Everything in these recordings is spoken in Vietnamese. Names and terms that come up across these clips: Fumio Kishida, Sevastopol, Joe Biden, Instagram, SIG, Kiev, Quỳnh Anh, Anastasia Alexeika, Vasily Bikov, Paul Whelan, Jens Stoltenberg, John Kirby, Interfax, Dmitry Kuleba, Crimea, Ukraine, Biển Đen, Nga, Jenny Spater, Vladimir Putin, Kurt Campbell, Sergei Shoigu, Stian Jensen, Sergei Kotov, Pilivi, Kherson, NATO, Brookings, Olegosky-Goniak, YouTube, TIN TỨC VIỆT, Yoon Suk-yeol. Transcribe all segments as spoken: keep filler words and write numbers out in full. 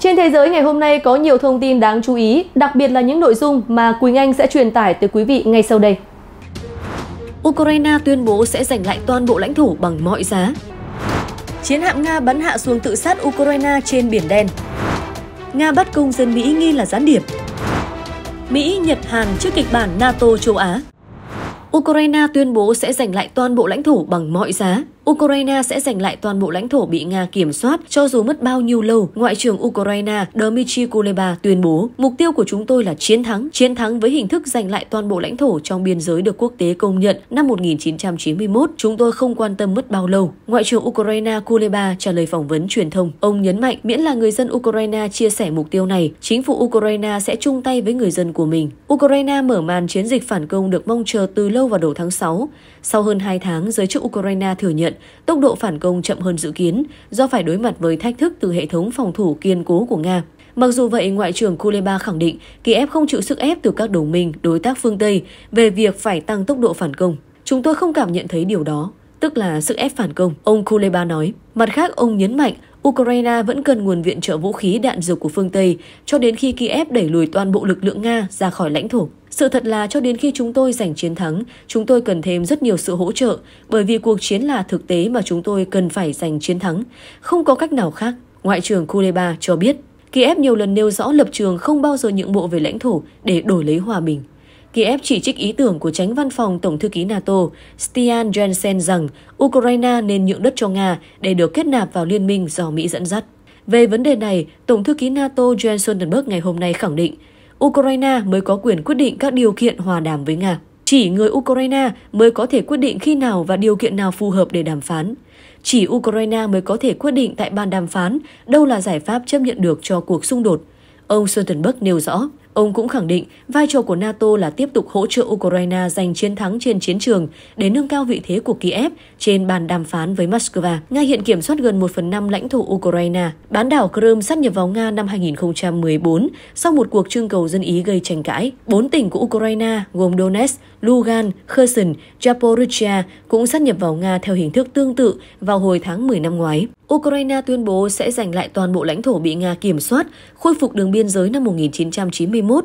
Trên thế giới ngày hôm nay có nhiều thông tin đáng chú ý, đặc biệt là những nội dung mà Quỳnh Anh sẽ truyền tải tới quý vị ngay sau đây. Ukraine tuyên bố sẽ giành lại toàn bộ lãnh thổ bằng mọi giá. Chiến hạm Nga bắn hạ xuồng tự sát Ukraine trên Biển Đen. Nga bắt công dân Mỹ nghi là gián điệp. Mỹ, Nhật, Hàn trước kịch bản NATO châu Á. Ukraine tuyên bố sẽ giành lại toàn bộ lãnh thổ bằng mọi giá. Ukraine sẽ giành lại toàn bộ lãnh thổ bị Nga kiểm soát, cho dù mất bao nhiêu lâu, Ngoại trưởng Ukraine Dmitry Kuleba tuyên bố, mục tiêu của chúng tôi là chiến thắng, chiến thắng với hình thức giành lại toàn bộ lãnh thổ trong biên giới được quốc tế công nhận năm một nghìn chín trăm chín mươi mốt. Chúng tôi không quan tâm mất bao lâu. Ngoại trưởng Ukraine Kuleba trả lời phỏng vấn truyền thông. Ông nhấn mạnh, miễn là người dân Ukraine chia sẻ mục tiêu này, chính phủ Ukraine sẽ chung tay với người dân của mình. Ukraine mở màn chiến dịch phản công được mong chờ từ lâu vào đầu tháng sáu. Sau hơn hai tháng, giới chức Ukraine thừa nhận tốc độ phản công chậm hơn dự kiến do phải đối mặt với thách thức từ hệ thống phòng thủ kiên cố của Nga. Mặc dù vậy, Ngoại trưởng Kuleba khẳng định Kiev không chịu sức ép từ các đồng minh, đối tác phương Tây về việc phải tăng tốc độ phản công. Chúng tôi không cảm nhận thấy điều đó, tức là sức ép phản công, ông Kuleba nói. Mặt khác, ông nhấn mạnh Ukraine vẫn cần nguồn viện trợ vũ khí đạn dược của phương Tây cho đến khi Kiev đẩy lùi toàn bộ lực lượng Nga ra khỏi lãnh thổ. Sự thật là cho đến khi chúng tôi giành chiến thắng, chúng tôi cần thêm rất nhiều sự hỗ trợ bởi vì cuộc chiến là thực tế mà chúng tôi cần phải giành chiến thắng. Không có cách nào khác, Ngoại trưởng Kuleba cho biết. Kiev nhiều lần nêu rõ lập trường không bao giờ nhượng bộ về lãnh thổ để đổi lấy hòa bình. Kiev chỉ trích ý tưởng của Chánh Văn phòng Tổng thư ký NATO Stian Jensen rằng Ukraine nên nhượng đất cho Nga để được kết nạp vào liên minh do Mỹ dẫn dắt. Về vấn đề này, Tổng thư ký NATO Jens Stoltenberg ngày hôm nay khẳng định Ukraine mới có quyền quyết định các điều kiện hòa đàm với Nga. Chỉ người Ukraine mới có thể quyết định khi nào và điều kiện nào phù hợp để đàm phán. Chỉ Ukraine mới có thể quyết định tại bàn đàm phán đâu là giải pháp chấp nhận được cho cuộc xung đột. Ông Stoltenberg nêu rõ. Ông cũng khẳng định vai trò của NATO là tiếp tục hỗ trợ Ukraine giành chiến thắng trên chiến trường để nâng cao vị thế của Kiev trên bàn đàm phán với Moscow. Nga hiện kiểm soát gần một phần năm lãnh thổ Ukraine. Bán đảo Crimea sát nhập vào Nga năm hai nghìn không trăm mười bốn sau một cuộc trưng cầu dân Ý gây tranh cãi. Bốn tỉnh của Ukraine gồm Donetsk, Lugan, Kherson, Zaporizhia cũng sát nhập vào Nga theo hình thức tương tự vào hồi tháng mười năm ngoái. Ukraine tuyên bố sẽ giành lại toàn bộ lãnh thổ bị Nga kiểm soát, khôi phục đường biên giới năm một nghìn chín trăm chín mươi mốt.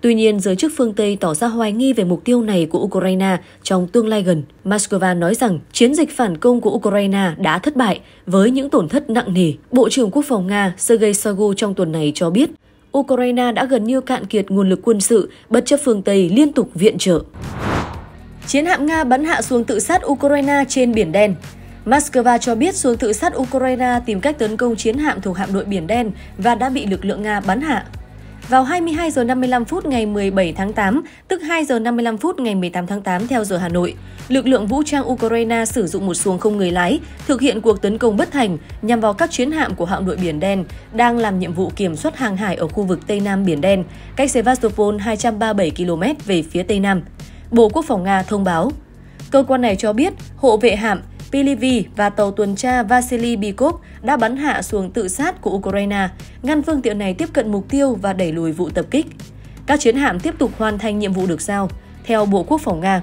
Tuy nhiên, giới chức phương Tây tỏ ra hoài nghi về mục tiêu này của Ukraine trong tương lai gần. Moscow nói rằng chiến dịch phản công của Ukraine đã thất bại với những tổn thất nặng nề. Bộ trưởng Quốc phòng Nga Sergei Shoigu trong tuần này cho biết Ukraine đã gần như cạn kiệt nguồn lực quân sự bất chấp phương Tây liên tục viện trợ. Chiến hạm Nga bắn hạ xuồng tự sát Ukraine trên Biển Đen. Moscow cho biết xuồng tự sát Ukraine tìm cách tấn công chiến hạm thuộc hạm đội Biển Đen và đã bị lực lượng Nga bắn hạ. Vào hai mươi hai giờ năm mươi lăm phút ngày mười bảy tháng tám, tức hai giờ năm mươi lăm phút ngày mười tám tháng tám theo giờ Hà Nội, lực lượng vũ trang Ukraine sử dụng một xuồng không người lái thực hiện cuộc tấn công bất thành nhằm vào các chiến hạm của hạm đội Biển Đen đang làm nhiệm vụ kiểm soát hàng hải ở khu vực Tây Nam Biển Đen, cách Sevastopol hai trăm ba mươi bảy ki lô mét về phía Tây Nam. Bộ Quốc phòng Nga thông báo. Cơ quan này cho biết hộ vệ hạm Pilivi và tàu tuần tra Vasily Bikov đã bắn hạ xuồng tự sát của Ukraine, ngăn phương tiện này tiếp cận mục tiêu và đẩy lùi vụ tập kích. Các chiến hạm tiếp tục hoàn thành nhiệm vụ được giao, theo Bộ Quốc phòng Nga.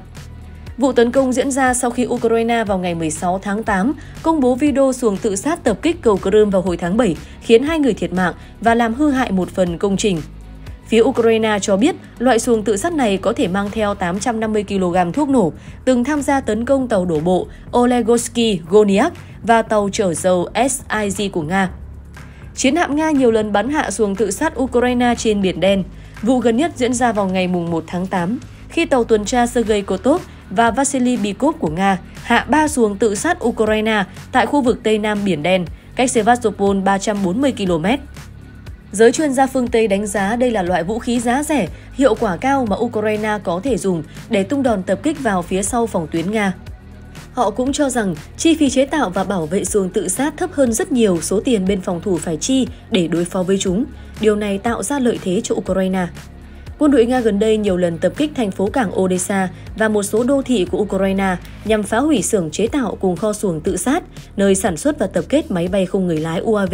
Vụ tấn công diễn ra sau khi Ukraine vào ngày mười sáu tháng tám công bố video xuồng tự sát tập kích cầu Crimea vào hồi tháng bảy, khiến hai người thiệt mạng và làm hư hại một phần công trình. Phía Ukraine cho biết loại xuồng tự sát này có thể mang theo tám trăm năm mươi ki lô gam thuốc nổ, từng tham gia tấn công tàu đổ bộ Olegosky-Goniak và tàu chở dầu S I G của Nga. Chiến hạm Nga nhiều lần bắn hạ xuồng tự sát Ukraine trên Biển Đen. Vụ gần nhất diễn ra vào ngày mùng một tháng tám, khi tàu tuần tra Sergei Kotov và Vasily Bikov của Nga hạ ba xuồng tự sát Ukraine tại khu vực Tây Nam Biển Đen, cách Sevastopol ba trăm bốn mươi ki lô mét. Giới chuyên gia phương Tây đánh giá đây là loại vũ khí giá rẻ, hiệu quả cao mà Ukraine có thể dùng để tung đòn tập kích vào phía sau phòng tuyến Nga. Họ cũng cho rằng chi phí chế tạo và bảo vệ xuồng tự sát thấp hơn rất nhiều số tiền bên phòng thủ phải chi để đối phó với chúng. Điều này tạo ra lợi thế cho Ukraine. Quân đội Nga gần đây nhiều lần tập kích thành phố cảng Odessa và một số đô thị của Ukraine nhằm phá hủy xưởng chế tạo cùng kho xuồng tự sát, nơi sản xuất và tập kết máy bay không người lái U A V,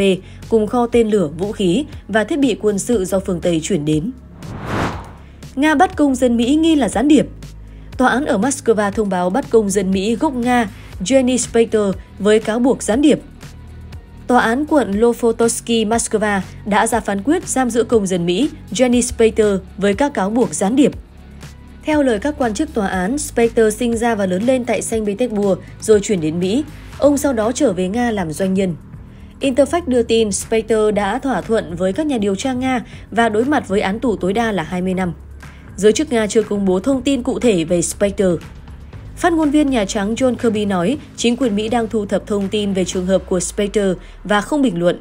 cùng kho tên lửa, vũ khí và thiết bị quân sự do phương Tây chuyển đến. Nga bắt công dân Mỹ nghi là gián điệp. Tòa án ở Moscow thông báo bắt công dân Mỹ gốc Nga Jenny Spater với cáo buộc gián điệp. Tòa án quận Lofotovsky, Moscow đã ra phán quyết giam giữ công dân Mỹ Jenny Spater với các cáo buộc gián điệp. Theo lời các quan chức tòa án, Spater sinh ra và lớn lên tại Saint Petersburg rồi chuyển đến Mỹ. Ông sau đó trở về Nga làm doanh nhân. Interfax đưa tin Spater đã thỏa thuận với các nhà điều tra Nga và đối mặt với án tù tối đa là hai mươi năm. Giới chức Nga chưa công bố thông tin cụ thể về Spater. Phát ngôn viên Nhà Trắng John Kirby nói chính quyền Mỹ đang thu thập thông tin về trường hợp của Spater và không bình luận.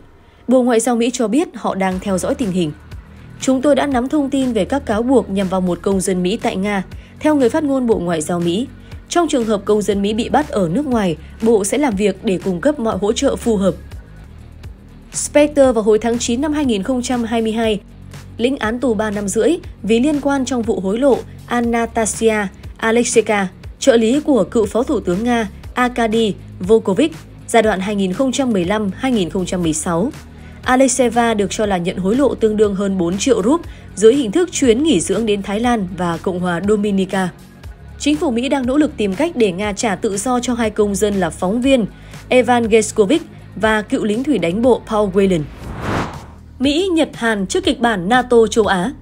Bộ Ngoại giao Mỹ cho biết họ đang theo dõi tình hình. Chúng tôi đã nắm thông tin về các cáo buộc nhằm vào một công dân Mỹ tại Nga, theo người phát ngôn Bộ Ngoại giao Mỹ. Trong trường hợp công dân Mỹ bị bắt ở nước ngoài, Bộ sẽ làm việc để cung cấp mọi hỗ trợ phù hợp. Spater vào hồi tháng chín năm hai nghìn không trăm hai mươi hai, lĩnh án tù ba năm rưỡi vì liên quan trong vụ hối lộ Anastasia Alexeika, trợ lý của cựu Phó Thủ tướng Nga Akhmed Kadyrovich giai đoạn hai nghìn không trăm mười lăm đến hai nghìn không trăm mười sáu. Alexeva được cho là nhận hối lộ tương đương hơn bốn triệu rúp dưới hình thức chuyến nghỉ dưỡng đến Thái Lan và Cộng hòa Dominica. Chính phủ Mỹ đang nỗ lực tìm cách để Nga trả tự do cho hai công dân là phóng viên Evan Geskovic và cựu lính thủy đánh bộ Paul Whelan. Mỹ, Nhật, Hàn trước kịch bản NATO châu Á.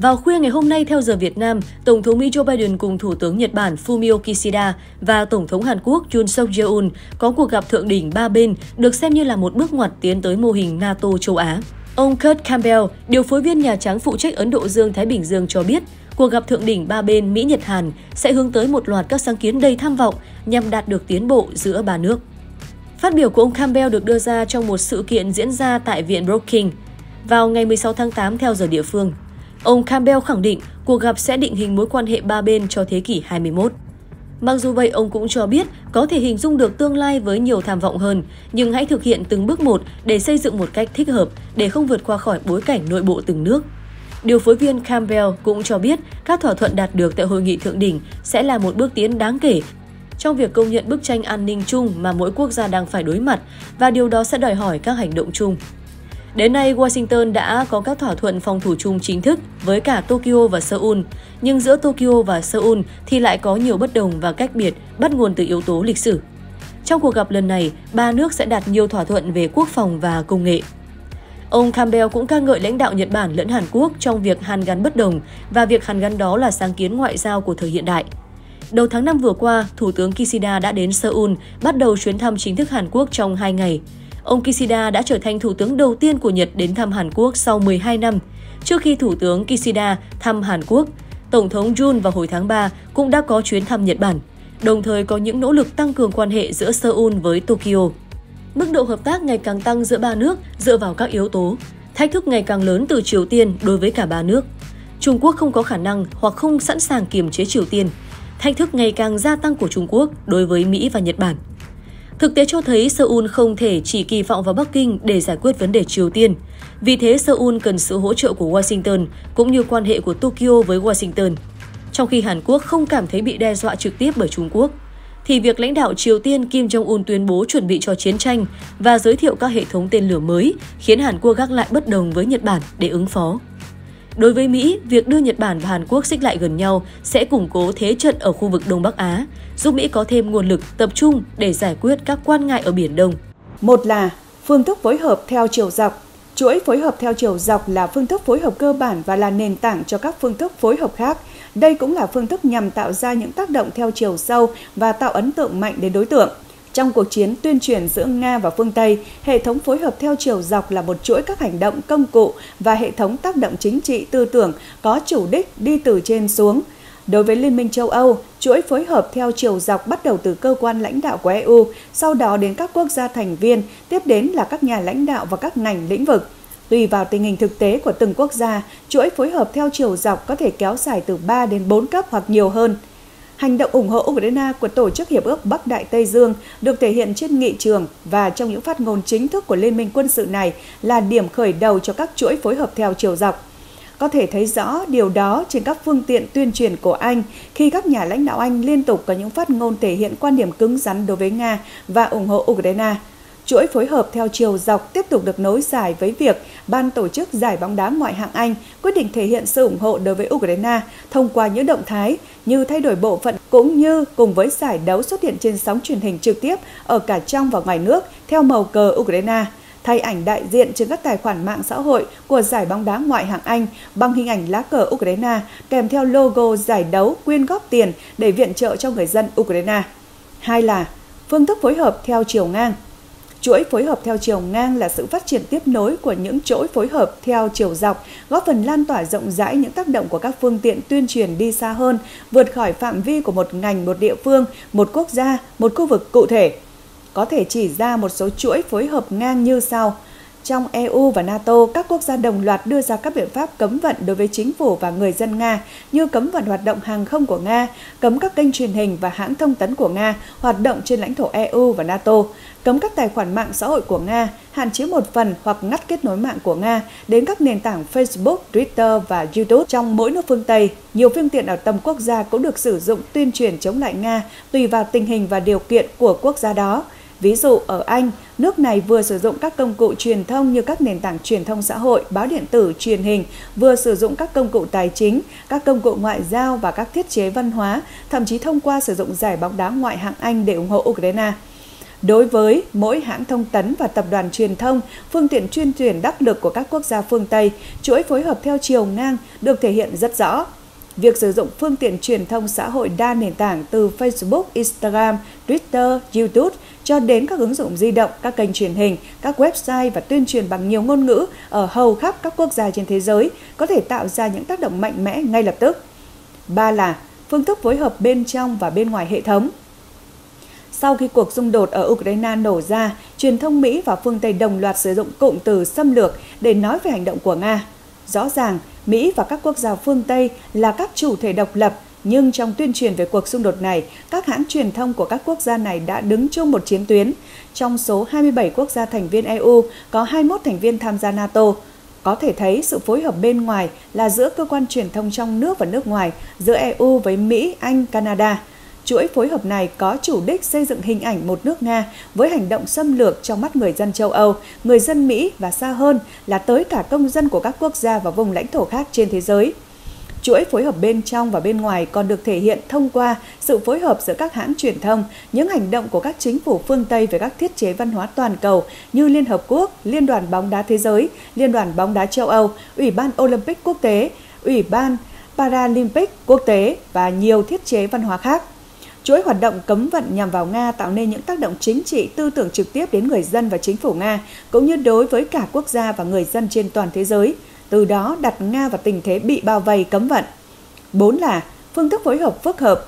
Vào khuya ngày hôm nay theo giờ Việt Nam, Tổng thống Mỹ Joe Biden cùng Thủ tướng Nhật Bản Fumio Kishida và Tổng thống Hàn Quốc Yoon Suk-yeol có cuộc gặp thượng đỉnh ba bên được xem như là một bước ngoặt tiến tới mô hình NATO châu Á. Ông Kurt Campbell, điều phối viên Nhà Trắng phụ trách Ấn Độ Dương-Thái Bình Dương cho biết, cuộc gặp thượng đỉnh ba bên Mỹ-Nhật-Hàn sẽ hướng tới một loạt các sáng kiến đầy tham vọng nhằm đạt được tiến bộ giữa ba nước. Phát biểu của ông Campbell được đưa ra trong một sự kiện diễn ra tại Viện Brookings vào ngày mười sáu tháng tám theo giờ địa phương. Ông Campbell khẳng định cuộc gặp sẽ định hình mối quan hệ ba bên cho thế kỷ hai mươi mốt. Mặc dù vậy, ông cũng cho biết có thể hình dung được tương lai với nhiều tham vọng hơn, nhưng hãy thực hiện từng bước một để xây dựng một cách thích hợp để không vượt qua khỏi bối cảnh nội bộ từng nước. Điều phối viên Campbell cũng cho biết các thỏa thuận đạt được tại hội nghị thượng đỉnh sẽ là một bước tiến đáng kể trong việc công nhận bức tranh an ninh chung mà mỗi quốc gia đang phải đối mặt, và điều đó sẽ đòi hỏi các hành động chung. Đến nay, Washington đã có các thỏa thuận phòng thủ chung chính thức với cả Tokyo và Seoul, nhưng giữa Tokyo và Seoul thì lại có nhiều bất đồng và cách biệt bắt nguồn từ yếu tố lịch sử. Trong cuộc gặp lần này, ba nước sẽ đạt nhiều thỏa thuận về quốc phòng và công nghệ. Ông Campbell cũng ca ngợi lãnh đạo Nhật Bản lẫn Hàn Quốc trong việc hàn gắn bất đồng và việc hàn gắn đó là sáng kiến ngoại giao của thời hiện đại. Đầu tháng năm vừa qua, Thủ tướng Kishida đã đến Seoul bắt đầu chuyến thăm chính thức Hàn Quốc trong hai ngày. Ông Kishida đã trở thành thủ tướng đầu tiên của Nhật đến thăm Hàn Quốc sau mười hai năm. Trước khi Thủ tướng Kishida thăm Hàn Quốc, Tổng thống Yoon vào hồi tháng ba cũng đã có chuyến thăm Nhật Bản, đồng thời có những nỗ lực tăng cường quan hệ giữa Seoul với Tokyo. Mức độ hợp tác ngày càng tăng giữa ba nước dựa vào các yếu tố. Thách thức ngày càng lớn từ Triều Tiên đối với cả ba nước. Trung Quốc không có khả năng hoặc không sẵn sàng kiềm chế Triều Tiên. Thách thức ngày càng gia tăng của Trung Quốc đối với Mỹ và Nhật Bản. Thực tế cho thấy Seoul không thể chỉ kỳ vọng vào Bắc Kinh để giải quyết vấn đề Triều Tiên. Vì thế, Seoul cần sự hỗ trợ của Washington cũng như quan hệ của Tokyo với Washington. Trong khi Hàn Quốc không cảm thấy bị đe dọa trực tiếp bởi Trung Quốc, thì việc lãnh đạo Triều Tiên Kim Jong-un tuyên bố chuẩn bị cho chiến tranh và giới thiệu các hệ thống tên lửa mới khiến Hàn Quốc gác lại bất đồng với Nhật Bản để ứng phó. Đối với Mỹ, việc đưa Nhật Bản và Hàn Quốc xích lại gần nhau sẽ củng cố thế trận ở khu vực Đông Bắc Á, giúp Mỹ có thêm nguồn lực tập trung để giải quyết các quan ngại ở Biển Đông. Một là phương thức phối hợp theo chiều dọc. Chuỗi phối hợp theo chiều dọc là phương thức phối hợp cơ bản và là nền tảng cho các phương thức phối hợp khác. Đây cũng là phương thức nhằm tạo ra những tác động theo chiều sâu và tạo ấn tượng mạnh đến đối tượng. Trong cuộc chiến tuyên truyền giữa Nga và phương Tây, hệ thống phối hợp theo chiều dọc là một chuỗi các hành động, công cụ và hệ thống tác động chính trị, tư tưởng có chủ đích đi từ trên xuống. Đối với Liên minh châu Âu, chuỗi phối hợp theo chiều dọc bắt đầu từ cơ quan lãnh đạo của e u, sau đó đến các quốc gia thành viên, tiếp đến là các nhà lãnh đạo và các ngành lĩnh vực. Tùy vào tình hình thực tế của từng quốc gia, chuỗi phối hợp theo chiều dọc có thể kéo dài từ ba đến bốn cấp hoặc nhiều hơn. Hành động ủng hộ Ukraine của Tổ chức Hiệp ước Bắc Đại Tây Dương được thể hiện trên nghị trường và trong những phát ngôn chính thức của Liên minh quân sự này là điểm khởi đầu cho các chuỗi phối hợp theo chiều dọc. Có thể thấy rõ điều đó trên các phương tiện tuyên truyền của Anh khi các nhà lãnh đạo Anh liên tục có những phát ngôn thể hiện quan điểm cứng rắn đối với Nga và ủng hộ Ukraine. Chuỗi phối hợp theo chiều dọc tiếp tục được nối dài với việc ban tổ chức giải bóng đá ngoại hạng Anh quyết định thể hiện sự ủng hộ đối với Ukraine thông qua những động thái như thay đổi bộ phận cũng như cùng với giải đấu xuất hiện trên sóng truyền hình trực tiếp ở cả trong và ngoài nước theo màu cờ Ukraine. thay ảnh đại diện trên các tài khoản mạng xã hội của giải bóng đá ngoại hạng Anh bằng hình ảnh lá cờ Ukraine kèm theo logo giải đấu quyên góp tiền để viện trợ cho người dân Ukraine. Hai là phương thức phối hợp theo chiều ngang. Chuỗi phối hợp theo chiều ngang là sự phát triển tiếp nối của những chuỗi phối hợp theo chiều dọc, góp phần lan tỏa rộng rãi những tác động của các phương tiện tuyên truyền đi xa hơn, vượt khỏi phạm vi của một ngành, một địa phương, một quốc gia, một khu vực cụ thể. Có thể chỉ ra một số chuỗi phối hợp ngang như sau. Trong e u và NATO, các quốc gia đồng loạt đưa ra các biện pháp cấm vận đối với chính phủ và người dân Nga, như cấm vận hoạt động hàng không của Nga, cấm các kênh truyền hình và hãng thông tấn của Nga hoạt động trên lãnh thổ e u và NATO, cấm các tài khoản mạng xã hội của Nga, hạn chế một phần hoặc ngắt kết nối mạng của Nga đến các nền tảng Facebook, Twitter và YouTube trong mỗi nước phương Tây. Nhiều phương tiện ở tầm quốc gia cũng được sử dụng tuyên truyền chống lại Nga tùy vào tình hình và điều kiện của quốc gia đó. Ví dụ ở Anh, nước này vừa sử dụng các công cụ truyền thông như các nền tảng truyền thông xã hội, báo điện tử, truyền hình, vừa sử dụng các công cụ tài chính, các công cụ ngoại giao và các thiết chế văn hóa, thậm chí thông qua sử dụng giải bóng đá ngoại hạng Anh để ủng hộ Ukraine. Đối với mỗi hãng thông tấn và tập đoàn truyền thông, phương tiện chuyên truyền đắc lực của các quốc gia phương Tây, chuỗi phối hợp theo chiều ngang được thể hiện rất rõ. Việc sử dụng phương tiện truyền thông xã hội đa nền tảng từ Facebook, Instagram, Twitter, YouTube cho đến các ứng dụng di động, các kênh truyền hình, các website và tuyên truyền bằng nhiều ngôn ngữ ở hầu khắp các quốc gia trên thế giới có thể tạo ra những tác động mạnh mẽ ngay lập tức. Ba là phương thức phối hợp bên trong và bên ngoài hệ thống. Sau khi cuộc xung đột ở Ukraine nổ ra, truyền thông Mỹ và phương Tây đồng loạt sử dụng cụm từ xâm lược để nói về hành động của Nga. Rõ ràng, Mỹ và các quốc gia phương Tây là các chủ thể độc lập, nhưng trong tuyên truyền về cuộc xung đột này, các hãng truyền thông của các quốc gia này đã đứng chung một chiến tuyến. Trong số hai mươi bảy quốc gia thành viên e u, có hai mươi mốt thành viên tham gia NATO. Có thể thấy sự phối hợp bên ngoài là giữa cơ quan truyền thông trong nước và nước ngoài, giữa e u với Mỹ, Anh, Canada. Chuỗi phối hợp này có chủ đích xây dựng hình ảnh một nước Nga với hành động xâm lược trong mắt người dân châu Âu, người dân Mỹ và xa hơn là tới cả công dân của các quốc gia và vùng lãnh thổ khác trên thế giới. Chuỗi phối hợp bên trong và bên ngoài còn được thể hiện thông qua sự phối hợp giữa các hãng truyền thông, những hành động của các chính phủ phương Tây về các thiết chế văn hóa toàn cầu như Liên Hợp Quốc, Liên đoàn bóng đá thế giới, Liên đoàn bóng đá châu Âu, Ủy ban Olympic quốc tế, Ủy ban Paralympic quốc tế và nhiều thiết chế văn hóa khác. Chuỗi hoạt động cấm vận nhằm vào Nga tạo nên những tác động chính trị, tư tưởng trực tiếp đến người dân và chính phủ Nga, cũng như đối với cả quốc gia và người dân trên toàn thế giới, từ đó đặt Nga vào tình thế bị bao vây cấm vận. Bốn là phương thức phối hợp phức hợp.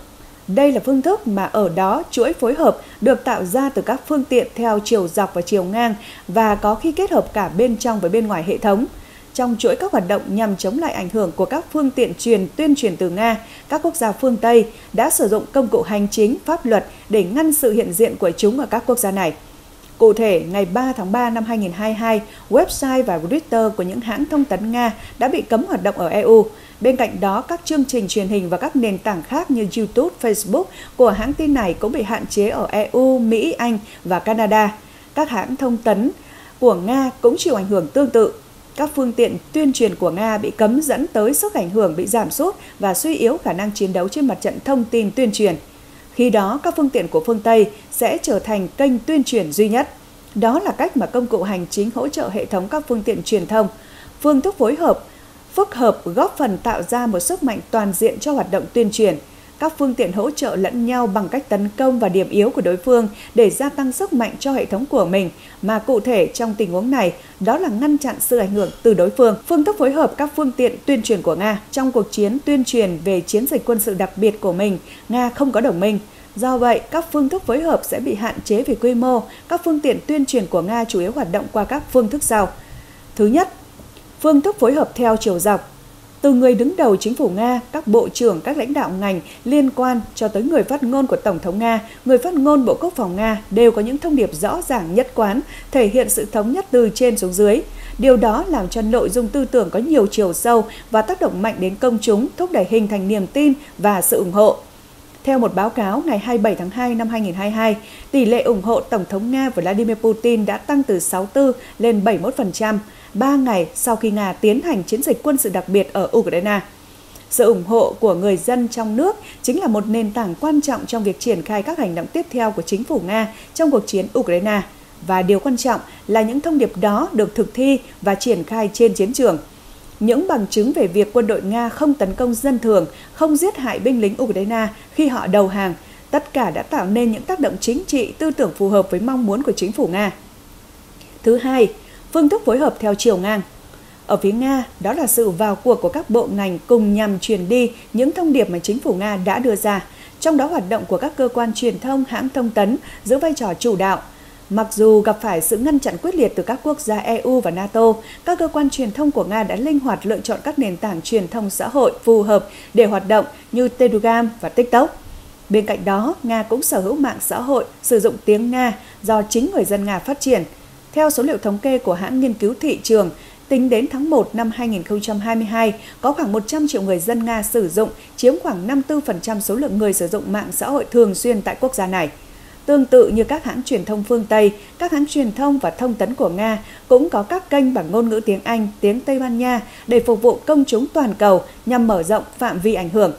Đây là phương thức mà ở đó chuỗi phối hợp được tạo ra từ các phương tiện theo chiều dọc và chiều ngang và có khi kết hợp cả bên trong với bên ngoài hệ thống. Trong chuỗi các hoạt động nhằm chống lại ảnh hưởng của các phương tiện truyền tuyên truyền từ Nga, các quốc gia phương Tây đã sử dụng công cụ hành chính, pháp luật để ngăn sự hiện diện của chúng ở các quốc gia này. Cụ thể, ngày ba tháng ba năm hai nghìn không trăm hai mươi hai, website và Twitter của những hãng thông tấn Nga đã bị cấm hoạt động ở e u. Bên cạnh đó, các chương trình truyền hình và các nền tảng khác như YouTube, Facebook của hãng tin này cũng bị hạn chế ở e u, Mỹ, Anh và Canada. Các hãng thông tấn của Nga cũng chịu ảnh hưởng tương tự. Các phương tiện tuyên truyền của Nga bị cấm dẫn tới sức ảnh hưởng bị giảm sút và suy yếu khả năng chiến đấu trên mặt trận thông tin tuyên truyền. Khi đó, các phương tiện của phương Tây sẽ trở thành kênh tuyên truyền duy nhất. Đó là cách mà công cụ hành chính hỗ trợ hệ thống các phương tiện truyền thông. Phương thức phối hợp, phức hợp góp phần tạo ra một sức mạnh toàn diện cho hoạt động tuyên truyền. Các phương tiện hỗ trợ lẫn nhau bằng cách tấn công vào điểm yếu của đối phương để gia tăng sức mạnh cho hệ thống của mình, mà cụ thể trong tình huống này, đó là ngăn chặn sự ảnh hưởng từ đối phương. Phương thức phối hợp các phương tiện tuyên truyền của Nga. Trong cuộc chiến tuyên truyền về chiến dịch quân sự đặc biệt của mình, Nga không có đồng minh. Do vậy, các phương thức phối hợp sẽ bị hạn chế về quy mô. Các phương tiện tuyên truyền của Nga chủ yếu hoạt động qua các phương thức sau. Thứ nhất, phương thức phối hợp theo chiều dọc. Từ người đứng đầu chính phủ Nga, các bộ trưởng, các lãnh đạo ngành liên quan cho tới người phát ngôn của Tổng thống Nga, người phát ngôn Bộ Quốc phòng Nga đều có những thông điệp rõ ràng nhất quán, thể hiện sự thống nhất từ trên xuống dưới. Điều đó làm cho nội dung tư tưởng có nhiều chiều sâu và tác động mạnh đến công chúng, thúc đẩy hình thành niềm tin và sự ủng hộ. Theo một báo cáo ngày hai mươi bảy tháng hai năm hai nghìn không trăm hai mươi hai, tỷ lệ ủng hộ Tổng thống Nga Vladimir Putin đã tăng từ sáu mươi tư phần trăm lên bảy mươi mốt phần trăm. ba ngày sau khi Nga tiến hành chiến dịch quân sự đặc biệt ở Ukraine. Sự ủng hộ của người dân trong nước chính là một nền tảng quan trọng trong việc triển khai các hành động tiếp theo của chính phủ Nga trong cuộc chiến Ukraine. và điều quan trọng là những thông điệp đó được thực thi và triển khai trên chiến trường. Những bằng chứng về việc quân đội Nga không tấn công dân thường, không giết hại binh lính Ukraine khi họ đầu hàng, tất cả đã tạo nên những tác động chính trị, tư tưởng phù hợp với mong muốn của chính phủ Nga. Thứ hai, phương thức phối hợp theo chiều ngang. Ở phía Nga, đó là sự vào cuộc của các bộ ngành cùng nhằm truyền đi những thông điệp mà chính phủ Nga đã đưa ra, trong đó hoạt động của các cơ quan truyền thông, hãng thông tấn giữ vai trò chủ đạo. Mặc dù gặp phải sự ngăn chặn quyết liệt từ các quốc gia e u và NATO, các cơ quan truyền thông của Nga đã linh hoạt lựa chọn các nền tảng truyền thông xã hội phù hợp để hoạt động như Telegram và TikTok. Bên cạnh đó, Nga cũng sở hữu mạng xã hội sử dụng tiếng Nga do chính người dân Nga phát triển. Theo số liệu thống kê của hãng nghiên cứu thị trường, tính đến tháng một năm hai nghìn không trăm hai mươi hai, có khoảng một trăm triệu người dân Nga sử dụng, chiếm khoảng năm mươi tư phần trăm số lượng người sử dụng mạng xã hội thường xuyên tại quốc gia này. Tương tự như các hãng truyền thông phương Tây, các hãng truyền thông và thông tấn của Nga cũng có các kênh bằng ngôn ngữ tiếng Anh, tiếng Tây Ban Nha để phục vụ công chúng toàn cầu nhằm mở rộng phạm vi ảnh hưởng.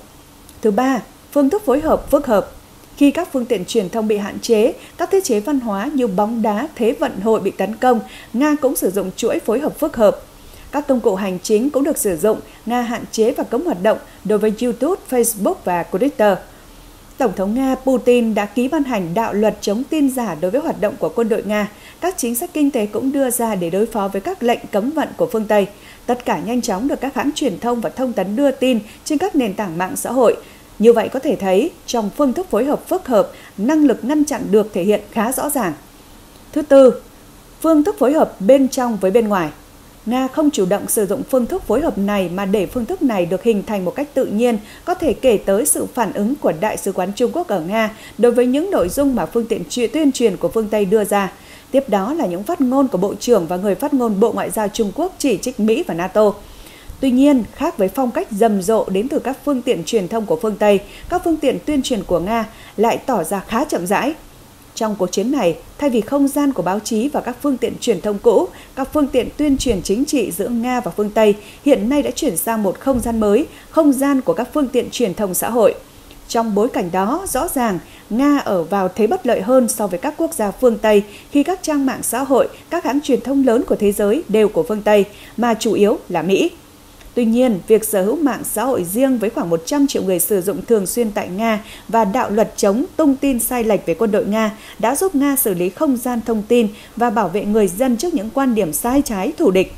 Thứ ba, phương thức phối hợp phức hợp. Khi các phương tiện truyền thông bị hạn chế, các thiết chế văn hóa như bóng đá, thế vận hội bị tấn công, Nga cũng sử dụng chuỗi phối hợp phức hợp. Các công cụ hành chính cũng được sử dụng, Nga hạn chế và cấm hoạt động đối với YouTube, Facebook và Twitter. Tổng thống Nga Putin đã ký ban hành đạo luật chống tin giả đối với hoạt động của quân đội Nga. Các chính sách kinh tế cũng đưa ra để đối phó với các lệnh cấm vận của phương Tây. Tất cả nhanh chóng được các hãng truyền thông và thông tấn đưa tin trên các nền tảng mạng xã hội. Như vậy có thể thấy, trong phương thức phối hợp phức hợp, năng lực ngăn chặn được thể hiện khá rõ ràng. Thứ tư, phương thức phối hợp bên trong với bên ngoài. Nga không chủ động sử dụng phương thức phối hợp này mà để phương thức này được hình thành một cách tự nhiên, có thể kể tới sự phản ứng của Đại sứ quán Trung Quốc ở Nga đối với những nội dung mà phương tiện tuyên truyền của phương Tây đưa ra. Tiếp đó là những phát ngôn của Bộ trưởng và người phát ngôn Bộ Ngoại giao Trung Quốc chỉ trích Mỹ và NATO. Tuy nhiên, khác với phong cách rầm rộ đến từ các phương tiện truyền thông của phương Tây, các phương tiện tuyên truyền của Nga lại tỏ ra khá chậm rãi. Trong cuộc chiến này, thay vì không gian của báo chí và các phương tiện truyền thông cũ, các phương tiện tuyên truyền chính trị giữa Nga và phương Tây hiện nay đã chuyển sang một không gian mới, không gian của các phương tiện truyền thông xã hội. Trong bối cảnh đó, rõ ràng, Nga ở vào thế bất lợi hơn so với các quốc gia phương Tây khi các trang mạng xã hội, các hãng truyền thông lớn của thế giới đều của phương Tây, mà chủ yếu là Mỹ. Tuy nhiên, việc sở hữu mạng xã hội riêng với khoảng một trăm triệu người sử dụng thường xuyên tại Nga và đạo luật chống tung tin sai lệch về quân đội Nga đã giúp Nga xử lý không gian thông tin và bảo vệ người dân trước những quan điểm sai trái thù địch.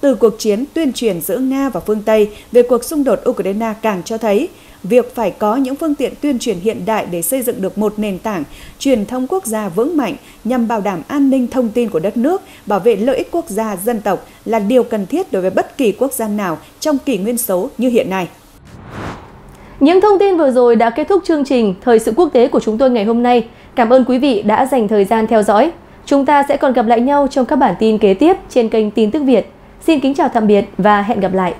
Từ cuộc chiến tuyên truyền giữa Nga và phương Tây về cuộc xung đột Ukraine càng cho thấy, việc phải có những phương tiện tuyên truyền hiện đại để xây dựng được một nền tảng truyền thông quốc gia vững mạnh nhằm bảo đảm an ninh thông tin của đất nước, bảo vệ lợi ích quốc gia, dân tộc là điều cần thiết đối với bất kỳ quốc gia nào trong kỷ nguyên số như hiện nay. Những thông tin vừa rồi đã kết thúc chương trình Thời sự quốc tế của chúng tôi ngày hôm nay. Cảm ơn quý vị đã dành thời gian theo dõi. Chúng ta sẽ còn gặp lại nhau trong các bản tin kế tiếp trên kênh Tin tức Việt. Xin kính chào tạm biệt và hẹn gặp lại!